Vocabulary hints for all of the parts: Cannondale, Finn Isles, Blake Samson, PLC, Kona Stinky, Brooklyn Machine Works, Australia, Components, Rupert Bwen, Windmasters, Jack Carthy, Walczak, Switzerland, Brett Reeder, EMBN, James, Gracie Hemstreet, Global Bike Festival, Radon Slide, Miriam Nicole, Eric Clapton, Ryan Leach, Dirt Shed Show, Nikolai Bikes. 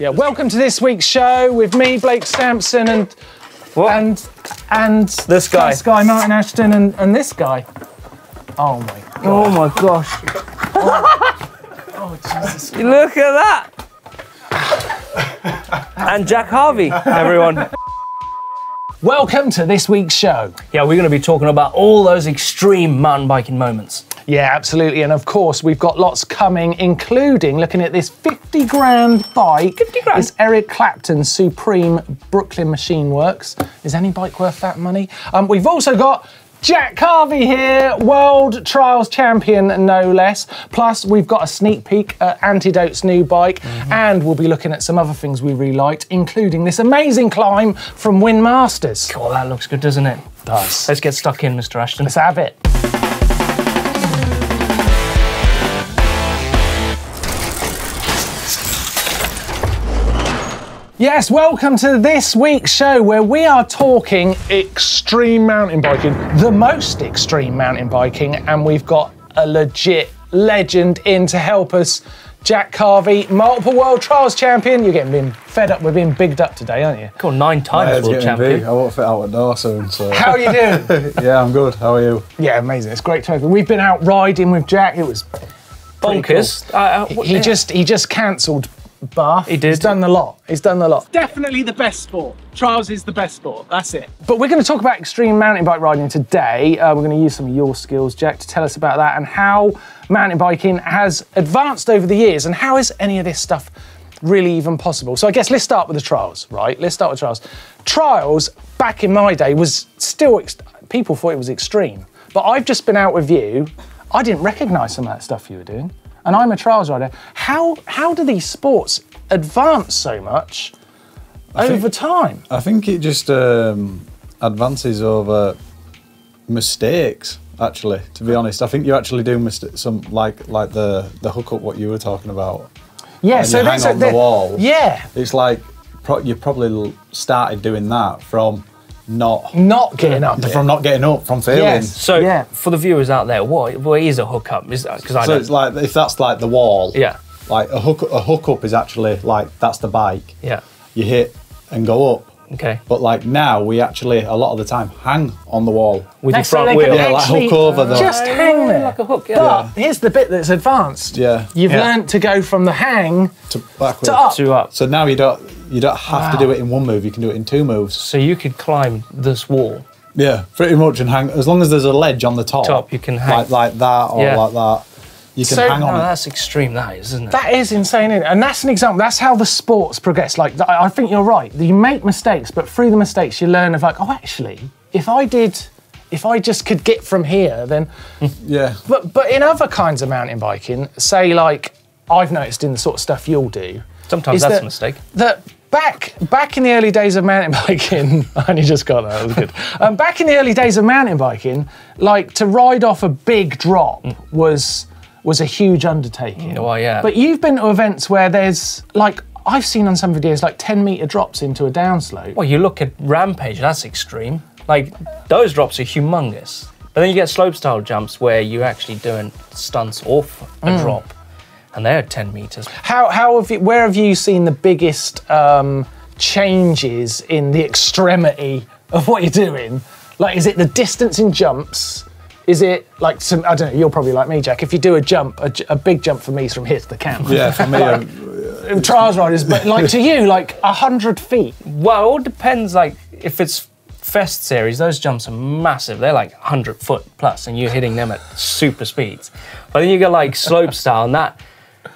Yeah, welcome to this week's show with me, Blake Samson, and this guy, Martin Ashton, and this guy. Oh my god! Oh my gosh! Oh Jesus! Look at that! And Jack Carthy, everyone. Welcome to this week's show. Yeah, we're going to be talking about all those extreme mountain biking moments. Yeah, absolutely. And of course, we've got lots coming, including looking at this 50 grand bike. 50 grand? It's Eric Clapton's Supreme Brooklyn Machine Works. Is any bike worth that money? We've also got Jack Carthy here, world trials champion, no less. Plus, we've got a sneak peek at Antidote's new bike, and we'll be looking at some other things we really liked, including this amazing climb from Windmasters. Cool, that looks good, doesn't it? It does. Let's get stuck in, Mr. Ashton. Let's have it. Yes, welcome to this week's show where we are talking extreme mountain biking, the most extreme mountain biking, and we've got a legit legend in to help us, Jack Carthy, multiple world trials champion. You're getting fed up with being bigged up today, aren't you? Cool, 9 times world champion. I won't fit out the door soon, so... How are you doing? Yeah, I'm good. How are you? Yeah, amazing. It's great to have you. We've been out riding with Jack. It was bonkers. Cool. He just cancelled Bath. He did. He's done the lot. He's done the lot. It's definitely the best sport. Trials is the best sport. That's it. But we're going to talk about extreme mountain bike riding today. We're going to use some of your skills, Jack, to tell us about that and how mountain biking has advanced over the years and how is any of this stuff really even possible. So I guess let's start with the trials, right? Let's start with trials. Trials, back in my day, was still... People thought it was extreme. But I've just been out with you. I didn't recognise some of that stuff you were doing. And I'm a trials rider. How do these sports advance so much over time? I think it just advances over mistakes, actually, to be honest. I think you actually do mistakes, some like the hookup what you were talking about. Yeah, so that's on the wall. Yeah. It's like you probably started doing that from not getting up, from not getting up, from failing. Yes. So yeah. For the viewers out there, what is a hookup? Is that, it's like if that's like the wall. Yeah. Like a hookup is actually like that's the bike. Yeah. You hit and go up. Okay. But like now we actually a lot of the time hang on the wall with your front wheel. Yeah, like hook over the. Just hang there like a hook. Yeah. But here's the bit that's advanced. Yeah. You've learnt to go from the hang to backwards to up. So now you don't. You don't have to do it in one move, you can do it in 2 moves. So you could climb this wall? Yeah, pretty much, and hang, as long as there's a ledge on the top. You can hang. Like that, or like that. You can hang on it. That's extreme, that is, isn't it? That is insane, isn't it? And that's an example, that's how the sports progress. Like, I think you're right, you make mistakes, but through the mistakes you learn of like, oh, actually, if I just could get from here, then... Yeah. But in other kinds of mountain biking, say like, I've noticed in the sort of stuff you'll do. Sometimes that's a mistake. Back in the early days of mountain biking, I only just got that was good. Back in the early days of mountain biking, like to ride off a big drop was a huge undertaking. Oh yeah. But you've been to events where there's like I've seen on some videos like 10-meter drops into a downslope. Well, you look at Rampage, that's extreme. Like those drops are humongous. But then you get slopestyle jumps where you're actually doing stunts off a drop. And they're 10 metres. Where have you seen the biggest changes in the extremity of what you're doing? Like, is it the distance in jumps? Is it like some, I don't know, you're probably like me, Jack, if you do a jump, a big jump for me is from here to the camera. Yeah, for me. Like, trials riders, but like to you, like 100 feet. Well, it all depends, like, if it's Fest series, those jumps are massive. They're like 100 foot plus, and you're hitting them at super speeds. But then you get like slope style, and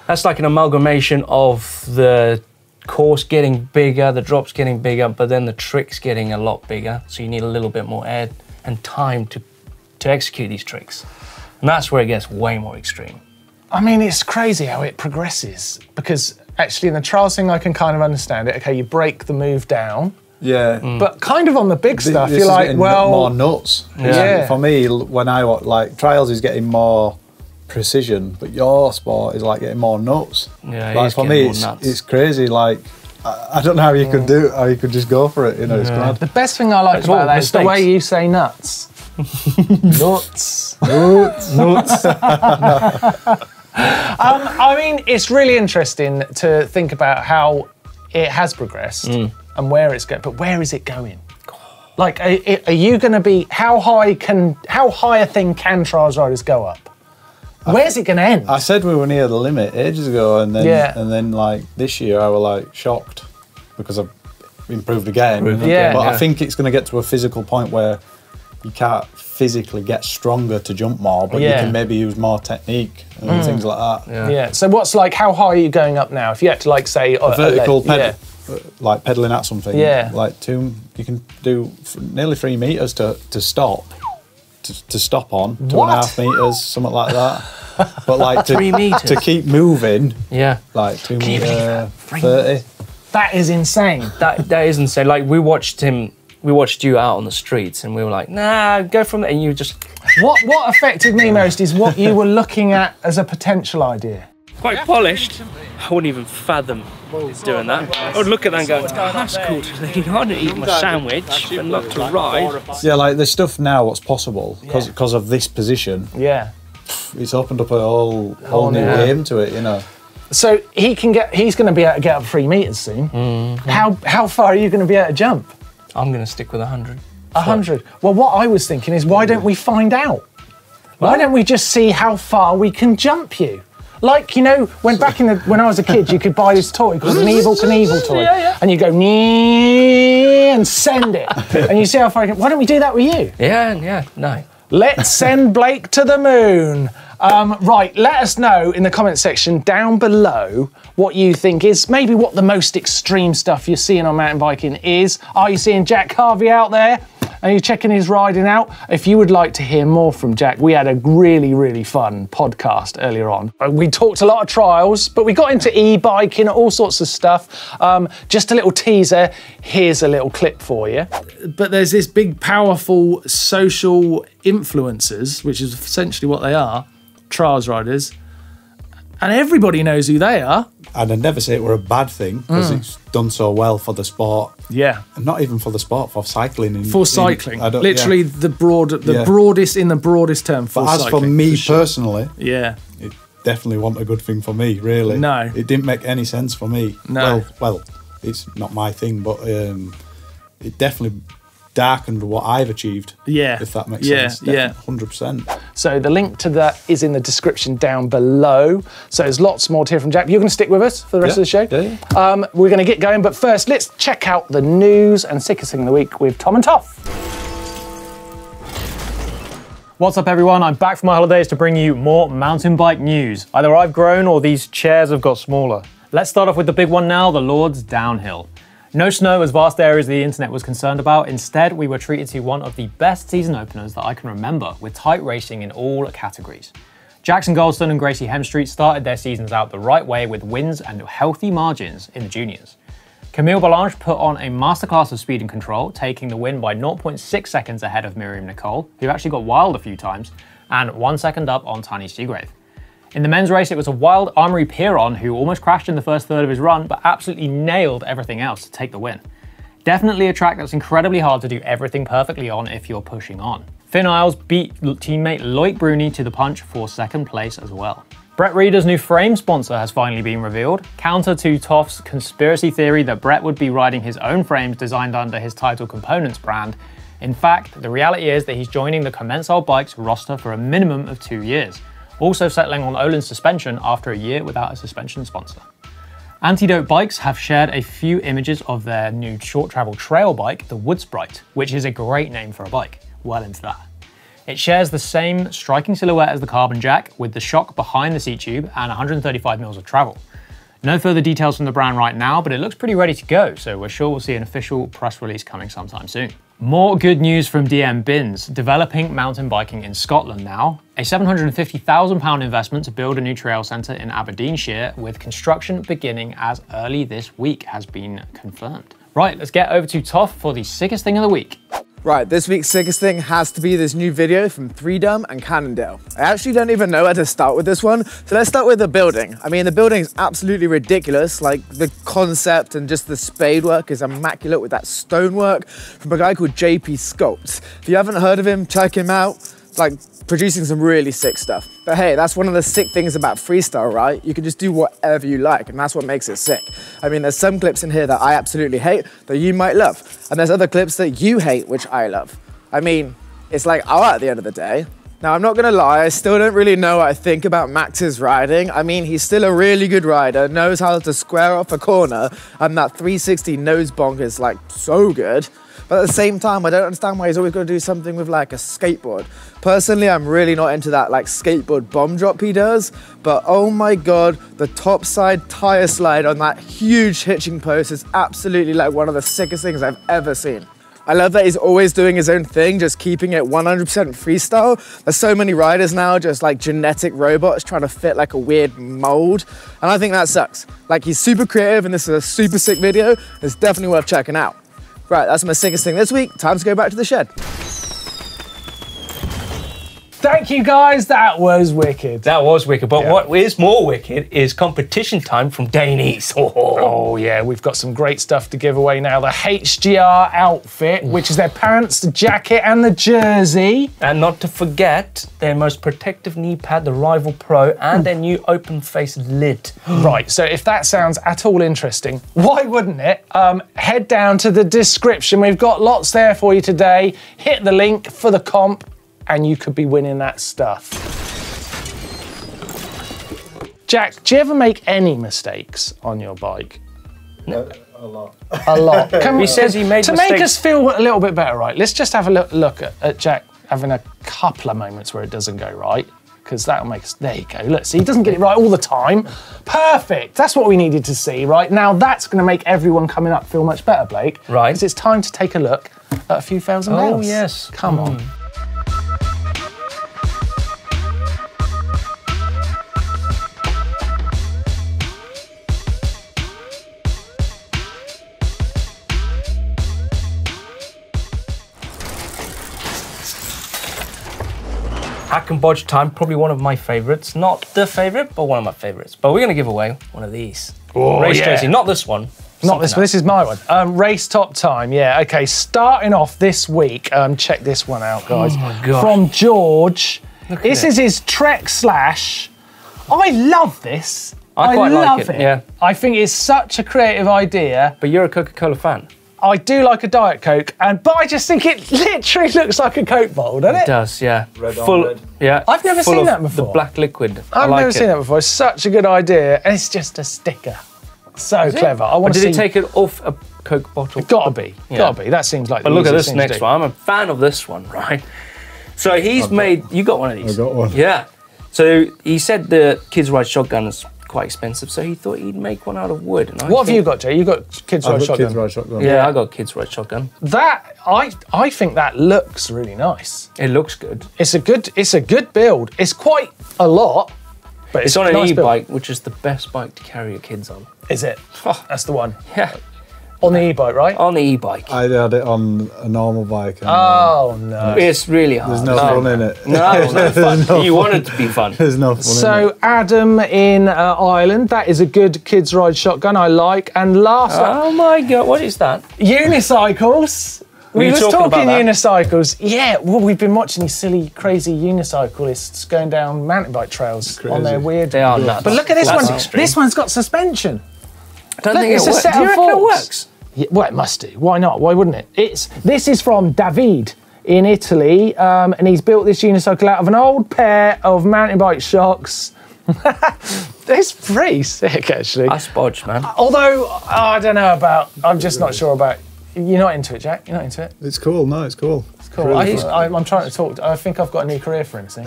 that's like an amalgamation of the course getting bigger, the drops getting bigger, but then the tricks getting a lot bigger. So you need a little bit more air and time to execute these tricks. And that's where it gets way more extreme. I mean, it's crazy how it progresses because actually in the trials thing, I can kind of understand it. Okay, you break the move down. Yeah. But kind of on the big stuff, you're like, well... more nuts. Yeah. For me, when I watch, like, trials is getting more precision, but your sport is like getting more nuts. Yeah, like for me, it's crazy. Like I don't know how you could do, how you could just go for it. You know, it's mad. The best thing I like about that is the way you say nuts. Nuts, nuts, nuts. I mean, it's really interesting to think about how it has progressed and where it's going, but where is it going? Like, are you going to be, how high a thing can trials riders go up? Where's it going to end? I said we were near the limit ages ago, and then like this year I was like shocked because I've improved again. But I think it's going to get to a physical point where you can't physically get stronger to jump more, but you can maybe use more technique and things like that. So what's like, how high are you going up now? If you had to like say a vertical pedal, like pedaling at something, like you can do nearly 3 meters to stop. To stop on, what? 2.5 meters, something like that. But like to, 3 meters. To keep moving, like 2 meters 30. That is insane. That is insane. Like we watched him, we watched you out on the streets, and we were like, nah, go from there. And you just what affected me most is what you were looking at as a potential idea. Quite polished. I wouldn't even fathom doing that. I would look at that and go, that's cool. I didn't eat my sandwich and love to ride. Yeah, like the stuff now, what's possible, because of this position, it's opened up a whole new game to it, you know. So he can get, he's going to be able to get up 3 meters soon. How far are you going to be able to jump? I'm going to stick with 100. 100? Well, what I was thinking is, why don't we find out? Why don't we just see how far we can jump you? Like, you know, when back in the, when I was a kid, you could buy this toy called an Evel Knievel toy, and you go and send it, and you see how far. Why don't we do that with you? No. Let's send Blake to the moon. Right, let us know in the comment section down below what you think is maybe what the most extreme stuff you're seeing on mountain biking is. Are you seeing Jack Carthy out there? Are you checking his riding out? If you would like to hear more from Jack, we had a really, really fun podcast earlier on. We talked a lot of trials, but we got into e-biking, all sorts of stuff. Just a little teaser, here's a little clip for you. But there's this big, powerful social influencers, which is essentially what they are, trials riders, and everybody knows who they are. And I'd never say it were a bad thing because it's done so well for the sport. And not even for the sport, for cycling. For cycling, literally the broadest in the broadest term. For but as cycling, for me personally, it definitely wasn't a good thing for me. Really, no, it didn't make any sense for me. No, well, it's not my thing, but it definitely darkened what I've achieved, if that makes sense. 100%. So the link to that is in the description down below. So there's lots more to hear from Jack. You're going to stick with us for the rest of the show. We're going to get going, but first let's check out the news and sickest thing of the week with Tom and Toff. What's up everyone, I'm back from my holidays to bring you more mountain bike news. Either I've grown or these chairs have got smaller. Let's start off with the big one now, the Lord's Downhill. No snow as vast areas the internet was concerned about. Instead, we were treated to one of the best season openers that I can remember, with tight racing in all categories. Jackson Goldstone and Gracie Hemstreet started their seasons out the right way with wins and healthy margins in the juniors. Camille Balanche put on a masterclass of speed and control, taking the win by 0.6 seconds ahead of Miriam Nicole, who actually got wild a few times, and 1 second up on Tiny Seagrave. In the men's race, it was a wild Amaury Pierron who almost crashed in the first third of his run, but absolutely nailed everything else to take the win. Definitely a track that's incredibly hard to do everything perfectly on if you're pushing on. Finn Isles beat teammate Loic Bruni to the punch for second place as well. Brett Reeder's new frame sponsor has finally been revealed, counter to Toff's conspiracy theory that Brett would be riding his own frames designed under his title Components brand. In fact, the reality is that he's joining the Commencal Bikes roster for a minimum of 2 years. Also settling on Olin's suspension after a year without a suspension sponsor. Antidote Bikes have shared a few images of their new short travel trail bike, the Wood Sprite, which is a great name for a bike, well into that. It shares the same striking silhouette as the Carbon Jack, with the shock behind the seat tube and 135mm of travel. No further details from the brand right now, but it looks pretty ready to go, so we're sure we'll see an official press release coming sometime soon. More good news from GMBN, developing mountain biking in Scotland now. A £750,000 investment to build a new trail centre in Aberdeenshire, with construction beginning as early this week, has been confirmed. Right, let's get over to Toff for the sickest thing of the week. Right, this week's sickest thing has to be this new video from 3Dum and Cannondale. I actually don't even know where to start with this one, so let's start with the building. I mean, the building is absolutely ridiculous. Like, the concept and just the spade work is immaculate, with that stonework from a guy called JP Sculpt. If you haven't heard of him, check him out. like producing some really sick stuff. But hey, that's one of the sick things about freestyle, right? You can just do whatever you like, and that's what makes it sick. I mean, there's some clips in here that I absolutely hate that you might love, and there's other clips that you hate which I love. I mean, it's like art at the end of the day. Now, I'm not gonna lie, I still don't really know what I think about Max's riding. I mean, he's still a really good rider, knows how to square off a corner, and that 360 nose bonk is like so good. But at the same time, I don't understand why he's always gonna do something with like a skateboard. Personally, I'm really not into that like skateboard bomb drop he does, but oh my God, the topside tire slide on that huge hitching post is absolutely like one of the sickest things I've ever seen. I love that he's always doing his own thing, just keeping it 100% freestyle. There's so many riders now, just like genetic robots trying to fit like a weird mold. And I think that sucks. Like, he's super creative and this is a super sick video. It's definitely worth checking out. Right, that's my sickest thing this week. Time to go back to the shed. Thank you guys, that was wicked. That was wicked, but what is more wicked is competition time from Danies. Oh yeah, we've got some great stuff to give away now. The HGR outfit, which is their pants, the jacket and the jersey. And not to forget, their most protective knee pad, the Rival Pro, and their new open face lid. Right, so if that sounds at all interesting, why wouldn't it? Head down to the description. We've got lots there for you today. Hit the link for the comp, and you could be winning that stuff. Jack, do you ever make any mistakes on your bike? No. A lot. A lot. He says he made mistakes. To make us feel a little bit better, right, let's just have a look at Jack having a couple of moments where it doesn't go right, because that'll make us, there you go, look, see, he doesn't get it right all the time. Perfect, that's what we needed to see, right? Now that's gonna make everyone coming up feel much better, Blake. Right. Because it's time to take a look at a few thousand miles. Oh yes. Come on. Hack and bodge time, probably one of my favorites. Not the favorite, but one of my favorites. But we're gonna give away one of these. Oh, race jersey, not this one. Not this one, this is my one. Race top time, yeah. Okay, starting off this week, check this one out, guys. Oh my gosh. From George. This is his Trek Slash. I love this. I quite like it. Yeah. I think it's such a creative idea. But you're a Coca-Cola fan. I do like a Diet Coke, but I just think it literally looks like a Coke bottle, doesn't it? It does, yeah. Red on red. Yeah. I've never seen that before. The black liquid. I've never seen that before. It's such a good idea, and it's just a sticker. So clever. I want to see. Did it take it off a Coke bottle? Gotta be. Gotta be. That seems like. But look at this next one. I'm a fan of this one, right? So he's made. You got one of these. I got one. Yeah. So he said the Kids Ride Shotgun is quite expensive, so he thought he'd make one out of wood. And what have you got, Jay? You got Kids Ride Shotgun. Kids Ride Shotgun. Yeah, I got Kids Ride Shotgun. That I think that looks really nice. It looks good. It's a good build. It's quite a lot, but it's on an e-bike, which is the best bike to carry your kids on. Is it? Oh, that's the one. Yeah. On the e-bike, right? On the e-bike. I had it on a normal bike. And, oh no! It's really hard. There's no fun in it. No, no fun. No, you want it to be fun. There's no fun. So Adam in Ireland, that is a good Kids Ride Shotgun. I like. And last, oh my God, what is that? Unicycles. We were talking unicycles. Yeah, well, we've been watching these silly, crazy unicyclists going down mountain bike trails on their weird. They are nuts. But look at this one. This one's got suspension. I don't think it's a set of forks. Yeah, well, it must do. Why not? Why wouldn't it? This is from David in Italy, and he's built this unicycle out of an old pair of mountain bike shocks. It's pretty sick, actually. That's bodge, man. Although, I don't know about... I'm just not sure about... You're not into it, Jack? You're not into it? It's cool. No, it's cool. It's cool. I'm trying to talk. I think I've got a new career for him, see?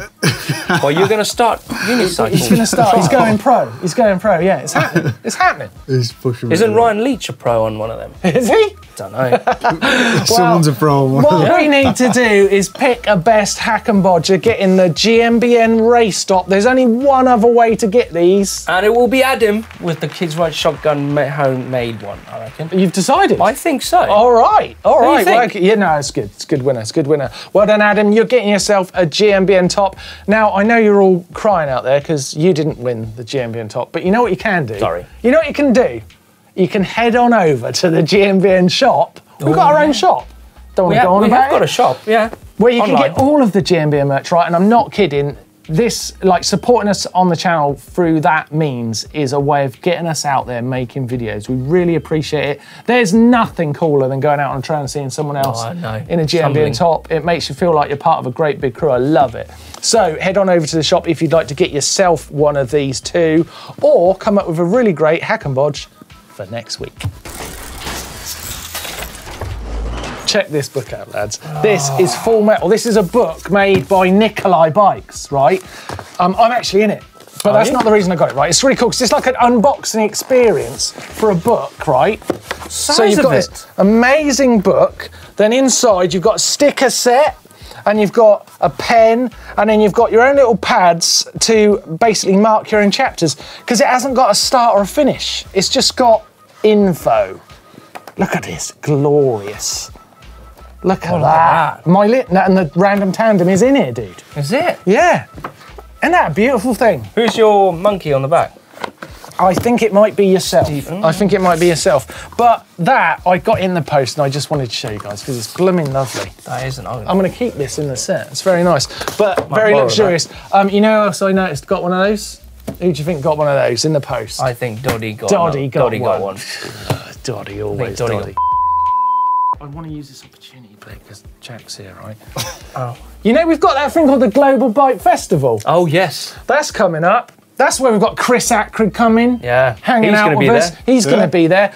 Well, you're going to start unicycling. He's going to start. He's going pro. He's going pro, yeah. It's happening. It's happening. He's pushing. Isn't Ryan Leach a pro on one of them? Is he? I don't know. Well, someone's a pro on one of them. What we need to do is pick a best hack and bodger, get in the GMBN race stop. There's only one other way to get these. And it will be Adam with the Kids Ride Shotgun homemade one, I reckon. You've decided? I think so. All right, all right. Well, okay. Yeah, no, it's good. It's a good winner. It's a good winner. Well done, Adam. You're getting yourself a GMBN top. Now, I know you're all crying out there because you didn't win the GMBN top, but you know what you can do? Sorry. You know what you can do? You can head on over to the GMBN shop. We've got our own shop. Don't want to go on about it. We have got a shop, yeah. where you online. Can get all of the GMBN merch, right? And I'm not kidding. This, like, supporting us on the channel through that means is a way of getting us out there making videos. We really appreciate it. There's nothing cooler than going out on a trail and seeing someone else in a GMBN top. It makes you feel like you're part of a great big crew. I love it. So head on over to the shop if you'd like to get yourself one of these two, or come up with a really great hack and bodge for next week. Check this book out, lads. This is Full Metal. This is a book made by Nikolai Bikes, right? I'm actually in it, but that's not the reason I got it, right? It's really cool, because it's like an unboxing experience for a book, right? So you've got this amazing book, then inside you've got a sticker set, and you've got a pen, and then you've got your own little pads to basically mark your own chapters, because it hasn't got a start or a finish. It's just got info. Look at this, glorious. Look at that. My lit and the random tandem is in here, dude. Is it? Yeah. Isn't that a beautiful thing? Who's your monkey on the back? I think it might be yourself. Stephen. I think it might be yourself. But that, I got in the post and I just wanted to show you guys because it's blooming lovely. That is an old one. I'm going to keep this in the set. It's very nice, but very luxurious. You know who else I noticed got one of those? Who do you think got one of those in the post? I think Doddy got one. Doddy got one. Doddy always. Doddy. I want to use this opportunity, Blake, because Jack's here, right? You know, we've got that thing called the Global Bike Festival. Oh, yes. That's coming up. That's where we've got Chris Ackred coming. Yeah. Hanging out with us. He's going to be there.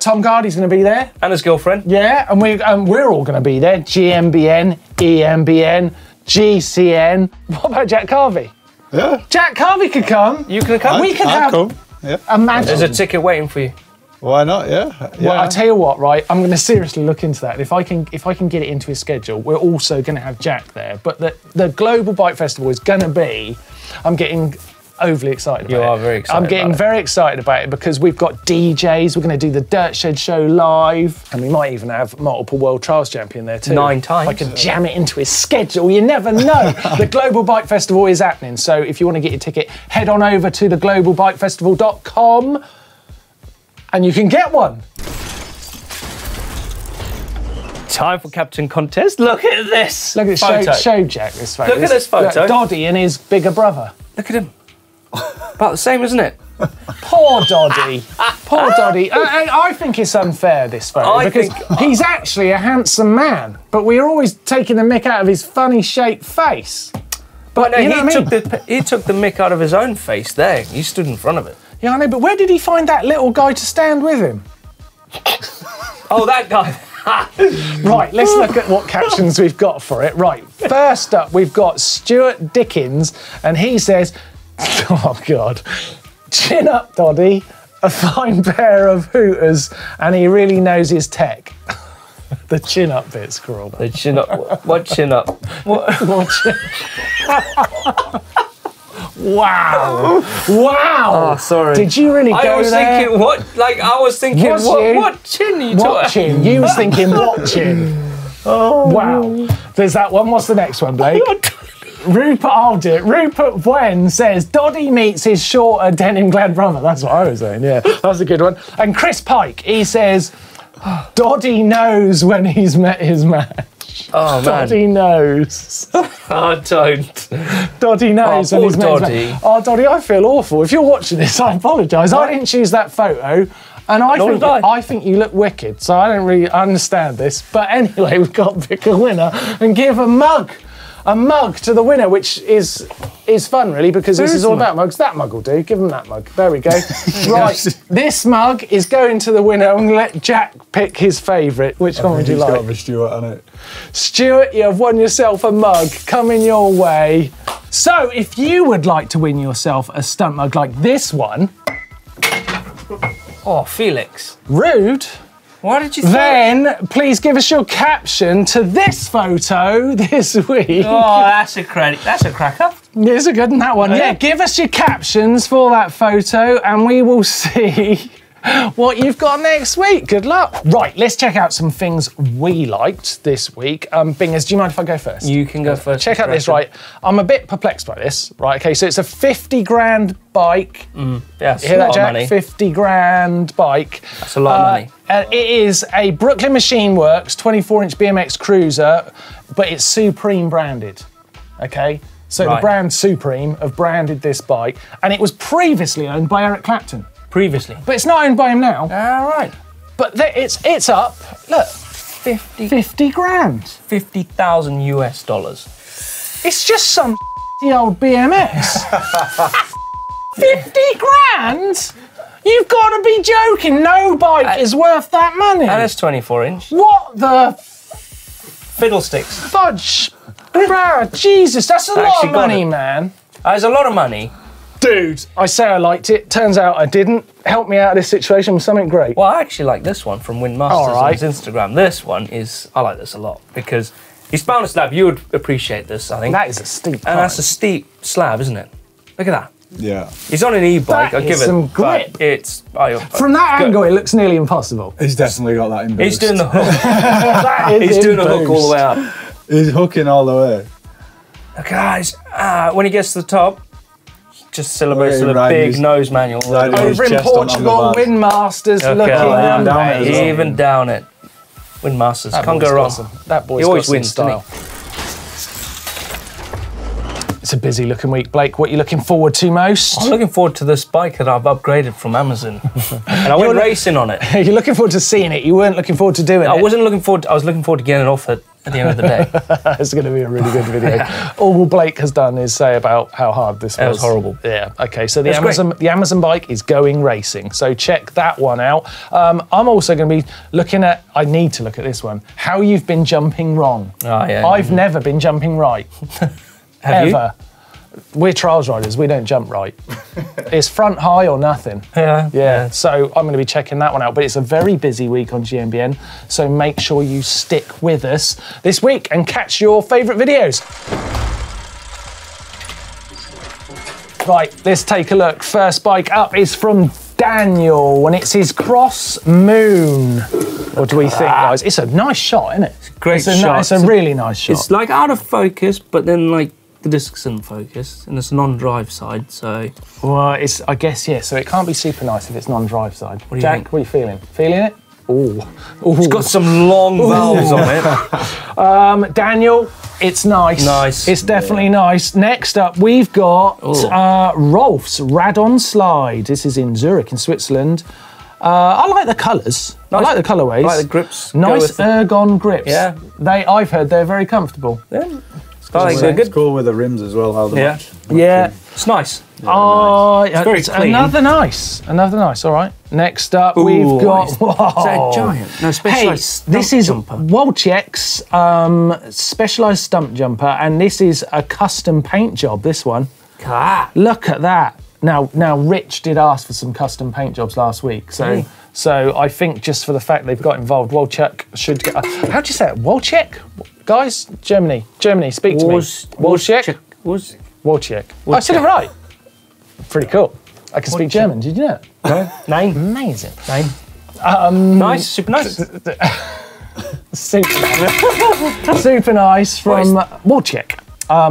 Tom Gardy's going to be there. And his girlfriend. Yeah, and we're all going to be there. GMBN, EMBN, GCN. What about Jack Carthy? Yeah. Jack Carthy could come. You could come. I'd come. Yeah. Imagine. There's a ticket waiting for you. Why not? Yeah. Well, I tell you what, right? I'm going to seriously look into that. If I can get it into his schedule, we're also going to have Jack there. But the Global Bike Festival is going to be. I'm getting overly excited about it. You are very excited. I'm getting very excited about it because we've got DJs. We're going to do the Dirt Shed Show live, and we might even have multiple world trials champion there too. 9 times. If I can jam it into his schedule. You never know. The Global Bike Festival is happening, so if you want to get your ticket, head on over to theglobalbikefestival.com. And you can get one. Time for Captain Contest. Look at this. Look at this photo. Show Jack this photo. Look at this photo. Doddy and his bigger brother. Look at him. About the same, isn't it? Poor Doddy. Poor Doddy. I think it's unfair, this photo, because he's actually a handsome man, but we're always taking the mick out of his funny shaped face. But no, he took the mick out of his own face there. He stood in front of it. Yeah, I know, but where did he find that little guy to stand with him? Oh, that guy. Right, let's look at what captions we've got for it. Right, first up, we've got Stuart Dickens, and he says, oh, God, chin up, Doddy, a fine pair of hooters, and he really knows his tech. The chin up bit's cruel. The chin up. What chin up? What chin up? Wow! Wow! Oh, sorry. Did you really go there? I was thinking, what? Like, I was thinking, what chin you talking? Watching. You was thinking, watching. Oh. Wow. There's that one. What's the next one, Blake? Rupert, I'll do it. Rupert Bwen says, Doddy meets his shorter denim-clad brother. That's what I was saying, yeah. That's a good one. And Chris Pike, he says, Doddy knows when he's met his match. Oh, man. Doddy knows. Oh, don't. Doddy knows. Oh, poor Doddy. Oh, Doddy, I feel awful. If you're watching this, I apologise. I didn't choose that photo. And I think you look wicked, so I don't really understand this. But anyway, we've got to pick a winner and give a mug. A mug to the winner, which is fun, really, because this is all about mugs. That mug will do. Give him that mug. There we go. Right, this mug is going to the winner. I'm going to let Jack pick his favourite. Which one would you like? It's got to be Stuart on it. Stuart, you have won yourself a mug coming your way. So, if you would like to win yourself a stunt mug like this one... Oh, Felix. Rude. Why did you say that? Please give us your caption to this photo this week. Oh, that's a credit. That's a cracker. It's a good one, that one. Yeah, give us your captions for that photo and we will see what you've got next week. Good luck. Right, let's check out some things we liked this week. Bingers, do you mind if I go first? You can go first. Check out this, right? I'm a bit perplexed by this, right? Okay, so it's a 50 grand bike. Yeah, that's a lot of money. 50 grand bike. That's a lot of money. And it is a Brooklyn Machine Works 24-inch BMX cruiser, but it's Supreme branded, okay? So the brand Supreme have branded this bike, and it was previously owned by Eric Clapton. Previously. But it's not owned by him now. All right. But it's up, look. 50 grand. $50,000 US. It's just some old BMX. 50 grand? You've got to be joking. No bike is worth that money. And it's 24 inch. What the? Fiddlesticks. Fudge. Bruh, Jesus, that's a lot of money, man. That's a lot of money. Dude, I say I liked it. Turns out I didn't. Help me out of this situation with something great. Well, I actually like this one from Windmasters on his Instagram. This one is, I like this a lot because he's found a slab. You would appreciate this, I think. That is a steep climb. And that's a steep slab, isn't it? Look at that. Yeah. He's on an e-bike, I'll give it. Some grip. It's, from that angle, it looks nearly impossible. He's definitely got that in boost. He's doing the hook. He's doing the hook all the way up. He's hooking all the way. Guys, when he gets to the top, just celebrates with a big nose manual. Over in Portugal, Windmasters looking even down it. Windmasters, can't go wrong. That boy's always wins style. It's a busy looking week, Blake. What are you looking forward to most? I'm looking forward to this bike that I've upgraded from Amazon. And I went racing on it. You're looking forward to seeing it. You weren't looking forward to doing it. I wasn't looking forward to, I was looking forward to getting it off it at the end of the day. It's going to be a really good video. Yeah. All Blake has done is say about how hard this was. It was horrible. Yeah, okay, so the Amazon bike is going racing, so check that one out. I'm also going to be looking at, I need to look at this one, how you've been jumping wrong. Oh, yeah, I've never been jumping right. Have ever. You? We're trials riders, we don't jump right. It's front high or nothing. Yeah. So I'm going to be checking that one out, but it's a very busy week on GMBN, so make sure you stick with us this week and catch your favourite videos. Right, let's take a look. First bike up is from Daniel, and it's his Cross Moon. What do we think, guys? It's a nice shot, isn't it? It's a great shot. It's a really nice shot. It's like out of focus, but then like the disc's in focus, and it's non-drive side, so. Well, it's, I guess, yeah, so it can't be super nice if it's non-drive side. What do you think? What are you feeling? Feeling it? Ooh. Ooh. It's got some long valves on it. Daniel, it's nice. Nice. It's definitely nice. Next up, we've got Rolf's Radon Slide. This is in Zurich in Switzerland. I like the colours. Nice. I like the colourways. I like the grips. Nice ergon grips. Yeah. I've heard they're very comfortable. Yeah. It's cool with the rims as well. How the it's nice. It's very clean. Another nice. All right. Next up, we've got. Is that a giant? No, Specialized. Hey, this is Walczak's Specialized Stump Jumper, and this is a custom paint job. This one. Ah. Look at that. Now, Rich did ask for some custom paint jobs last week, so. Hey. So I think just for the fact they've got involved, Walczak should get. How do you say it? Walczak? Guys, Germany, speak to me. Walczak? Walczak. I said it right. Pretty cool. I can speak German, did you know? No. Name. Amazing. Name. Nice, super nice. Super nice. Super nice from Walczak.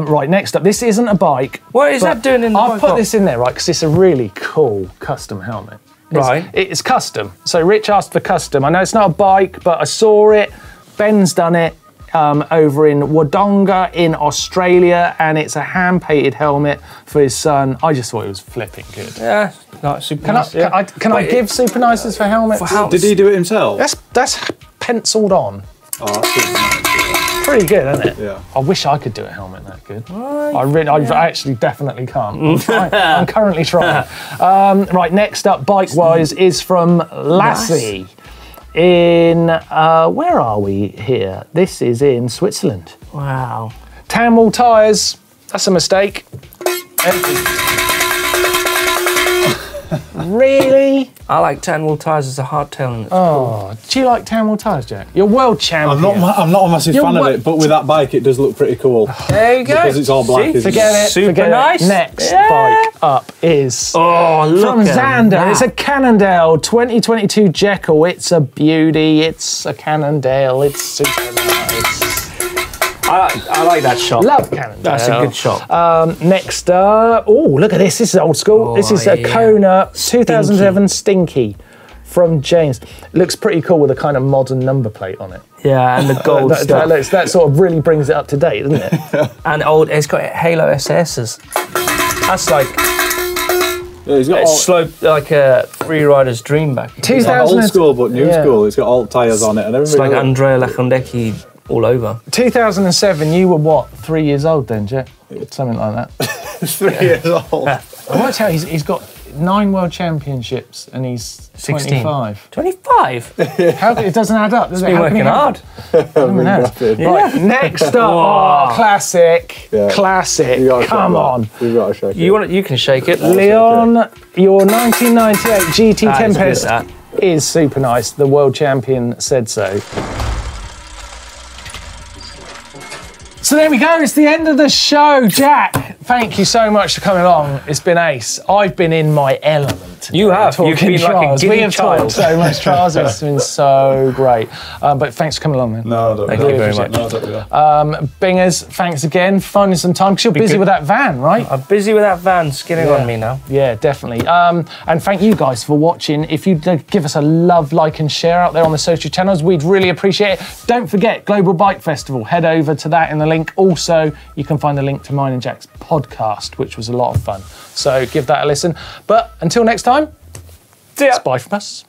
Right, next up, this isn't a bike. What is that doing in the I've put this in there, right, because it's a really cool custom helmet. It's custom. So Rich asked for custom. I know it's not a bike, but I saw it. Ben's done it over in Wodonga in Australia, and it's a hand-painted helmet for his son. I just thought it was flipping good. Yeah, no, super nice. Can I give super nices for helmets? Did he do it himself? That's penciled on. Oh, that's super nice. Pretty good, isn't it? Yeah. I wish I could do a helmet that good. Right, I actually definitely can't. I'm currently trying. Right, next up, bike-wise, is from Lassie. Nice. In, where are we here? This is in Switzerland. Wow. Tamwell tyres, that's a mistake. Really? I like tan-wheel tyres as a hardtail and it's cool. Do you like tan-wheel tyres, Jack? You're world champion. I'm not a massive fan of it, but with that bike it does look pretty cool. There you go. Because it's all black. See? Forget it. Super nice. Next bike up is from Xander. It's a Cannondale 2022 Jekyll. It's a beauty. It's a Cannondale. It's super nice. I like that shot. Love Cannondale. That's a good shot. Next up, look at this. This is old school. This is a Kona 2007 Stinky from James. It looks pretty cool with a kind of modern number plate on it. Yeah, and the gold stuff. That sort of really brings it up to date, doesn't it? And old, it's got Halo SS's. That's like, it's got sloped like a free rider's dream back. It's not old school, but new school. It's got alt tyres on it. And it's like Andrea Lacondecchi all over. 2007, you were what, 3 years old then, Jack? Something like that. 3 years old. I might tell you, he's got 9 world championships and he's 16. 25. 25? It doesn't add up, does it? He's been working hard. Right, next up, classic, classic. Come on. You've got to shake it. You can shake it. Leon, your 1998 GT Tempest is super nice. The world champion said so. So there we go, it's the end of the show. Jack, thank you so much for coming along. It's been ace. I've been in my element. You have. You've been like a giddy child. We have talked so much trials, it's been so great. But thanks for coming along, man. Thank you very much. Bingers, thanks again, finding some time, because you're busy with that van, right? I'm busy with that van, skinning on me now. Yeah, definitely. And thank you guys for watching. If you give us a love, like and share out there on the social channels, we'd really appreciate it. Don't forget, Global Bike Festival, head over to that in the link. Also, you can find the link to mine and Jack's podcast, which was a lot of fun. So give that a listen. But until next time, it's bye from us.